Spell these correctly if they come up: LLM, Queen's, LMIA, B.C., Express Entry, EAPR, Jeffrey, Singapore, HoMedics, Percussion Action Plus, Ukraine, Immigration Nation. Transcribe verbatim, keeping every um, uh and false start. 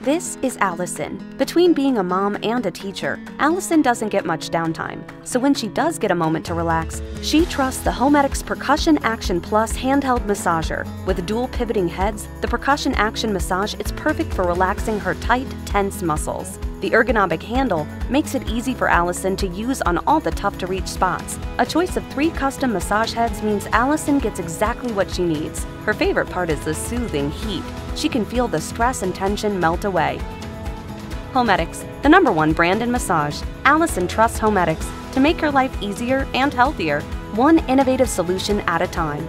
This is Allison. Between being a mom and a teacher, Allison doesn't get much downtime, so when she does get a moment to relax, she trusts the HoMedics Percussion Action Plus handheld massager. With dual pivoting heads, the Percussion Action massage is perfect for relaxing her tight, tense muscles. The ergonomic handle makes it easy for Allison to use on all the tough-to-reach spots. A choice of three custom massage heads means Allison gets exactly what she needs. Her favorite part is the soothing heat. She can feel the stress and tension melt away. HoMedics, the number one brand in massage. Allison trusts HoMedics to make her life easier and healthier, one innovative solution at a time.